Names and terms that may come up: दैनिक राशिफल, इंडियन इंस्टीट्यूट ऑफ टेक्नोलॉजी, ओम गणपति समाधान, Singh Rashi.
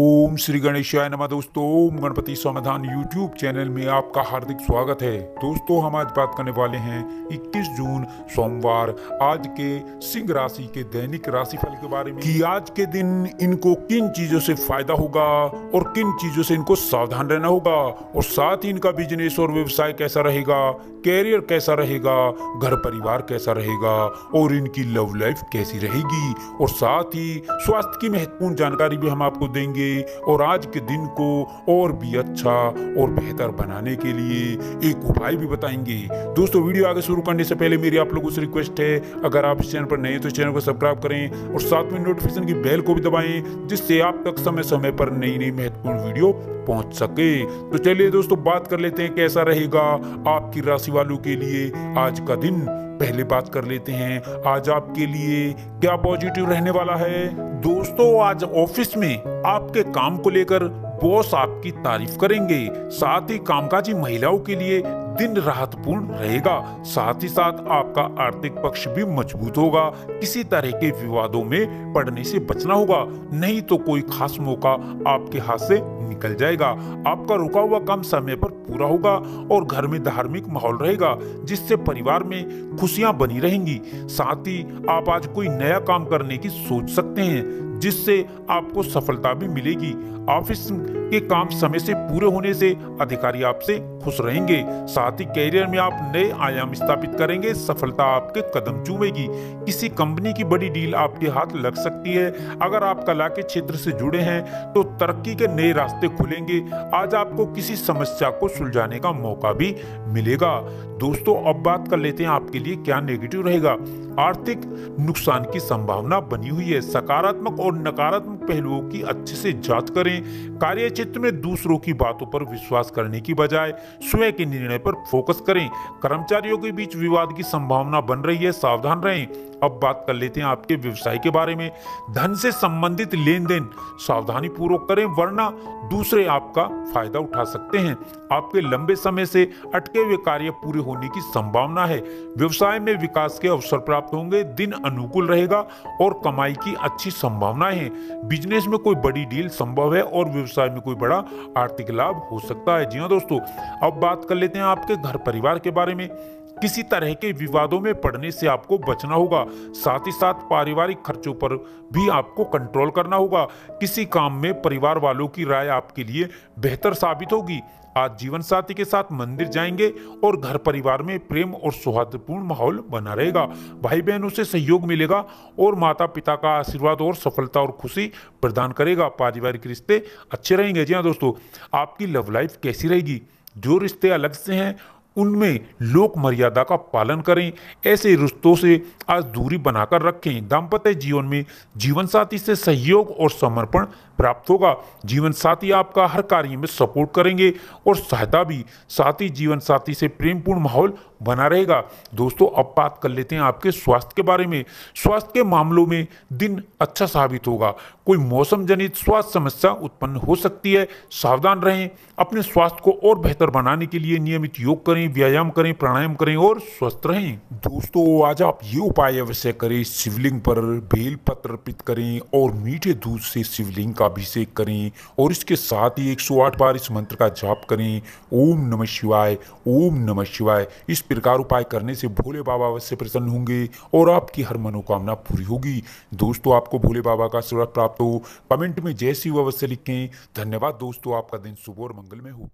ओम श्री गणेशाय नमः। दोस्तों, ओम गणपति समाधान यूट्यूब चैनल में आपका हार्दिक स्वागत है। दोस्तों, हम आज बात करने वाले हैं 21 जून सोमवार आज के सिंह राशि के दैनिक राशिफल के बारे में कि आज के दिन इनको किन चीजों से फायदा होगा और किन चीजों से इनको सावधान रहना होगा, और साथ ही इनका बिजनेस और व्यवसाय कैसा रहेगा, कैरियर कैसा रहेगा, घर परिवार कैसा रहेगा और इनकी लव लाइफ कैसी रहेगी, और साथ ही स्वास्थ्य की महत्वपूर्ण जानकारी भी हम आपको देंगे। और आज के दिन को और भी अच्छा और बेहतर बनाने के लिए एक उपाय भी बताएंगे। दोस्तों, वीडियो आगे शुरू करने से पहले मेरी आप लोगों से रिक्वेस्ट है, अगर आप इस चैनल पर नए हैं तो चैनल को सब्सक्राइब करें और साथ में नोटिफिकेशन की बेल को भी दबाएं, जिससे आप तक समय समय पर नई नई महत्वपूर्ण वीडियो पहुंच सके। तो चलिए दोस्तों, बात कर लेते हैं कैसा रहेगा आपकी राशि वालों के लिए आज का दिन। पहले बात कर लेते हैं आज आपके लिए क्या पॉजिटिव रहने वाला है। दोस्तों, आज ऑफिस में आपके काम को लेकर बॉस आपकी तारीफ करेंगे, साथ ही कामकाजी महिलाओं के लिए दिन राहतपूर्ण रहेगा। साथ ही साथ आपका आर्थिक पक्ष भी मजबूत होगा, किसी तरह के विवादों में पड़ने से बचना होगा, नहीं तो कोई खास मौका आपके हाथ से निकल जाएगा। आपका रुका हुआ काम समय पर पूरा होगा और घर में धार्मिक माहौल रहेगा, जिससे परिवार में खुशियां बनी रहेंगी। साथ ही आप आज कोई नया काम करने की सोच सकते हैं, जिससे आपको सफलता भी मिलेगी। ऑफिस के काम समय से पूरे होने से अधिकारी आपसे खुश रहेंगे। साथ ही कैरियर में आप नए आयाम स्थापित करेंगे, सफलता आपके कदम चूमेगी। किसी कंपनी की बड़ी डील आपके हाथ लग सकती है। अगर आप कला के क्षेत्र से जुड़े हैं तो तरक्की के नए रास्ते खुलेंगे। आज आपको किसी समस्या को सुलझाने का मौका भी मिलेगा। दोस्तों, अब बात कर लेते हैं आपके लिए क्या नेगेटिव रहेगा। आर्थिक नुकसान की संभावना बनी हुई है। सकारात्मक और नकारात्मक पहलुओं की अच्छे से जांच करें। कार्यक्षेत्र में दूसरों की बातों पर विश्वास करने की बजाय स्वयं के निर्णय पर फोकस करें। कर्मचारियों के बीच विवाद की संभावना बन रही है, सावधान रहें। अब बात कर लेते हैं आपके व्यवसाय के बारे में। धन से संबंधित लेन देन सावधानी पूर्वक करें, वरना दूसरे आपका फायदा उठा सकते हैं। आपके लंबे समय से अटके हुए कार्य पूरे होने की संभावना है। व्यवसाय में विकास के अवसर प्राप्त होंगे, दिन अनुकूल रहेगा और कमाई की अच्छी संभावनाएं हैं। बिजनेस में कोई बड़ी डील संभव है और व्यवसाय में कोई बड़ा आर्थिक लाभ हो सकता है। जी हाँ दोस्तों, अब बात कर लेते हैं आपके घर परिवार के बारे में। किसी तरह के विवादों में पड़ने से आपको बचना होगा। साथ ही साथ पारिवारिक खर्चों पर भी आपको कंट्रोल करना होगा। किसी काम में परिवार वालों की राय आपके लिए बेहतर साबित होगी। आज जीवन साथी के साथ मंदिर जाएंगे और घर परिवार में प्रेम और सौहार्दपूर्ण माहौल बना रहेगा। भाई बहनों से सहयोग मिलेगा और माता पिता का आशीर्वाद और सफलता और खुशी प्रदान करेगा। पारिवारिक रिश्ते अच्छे रहेंगे। जी हाँ दोस्तों, आपकी लव लाइफ कैसी रहेगी। जो रिश्ते अलग से हैं उनमें लोक मर्यादा का पालन करें। ऐसे रिश्तों से आज दूरी बनाकर रखें। दाम्पत्य जीवन में जीवन साथी से सहयोग और समर्पण प्राप्त होगा। जीवन साथी आपका हर कार्य में सपोर्ट करेंगे और सहायता भी। साथ ही जीवन साथी से प्रेमपूर्ण माहौल बना रहेगा। दोस्तों, अब बात कर लेते हैं आपके स्वास्थ्य के बारे में। स्वास्थ्य के मामलों में दिन अच्छा साबित होगा। कोई मौसम जनित स्वास्थ्य समस्या उत्पन्न हो सकती है, सावधान रहें। अपने स्वास्थ्य को और बेहतर बनाने के लिए नियमित योग करें, व्यायाम करें, प्राणायाम करें और स्वस्थ रहें। दोस्तों, आज आप ये उपाय अवश्य करें। शिवलिंग पर बेल पत्र अर्पित करें और मीठे दूध से शिवलिंग का अभिषेक करें और इसके साथ ही 108 बार इस मंत्र का जाप करें, ओम नमः शिवाय, ओम नमः शिवाय। इस प्रकार उपाय करने से भोले बाबा अवश्य प्रसन्न होंगे और आपकी हर मनोकामना पूरी होगी। दोस्तों, आपको भोले बाबा का आशीर्वाद प्राप्त हो। कमेंट में जय शिव अवश्य लिखें। धन्यवाद दोस्तों, आपका दिन शुभ और मंगलमय हो।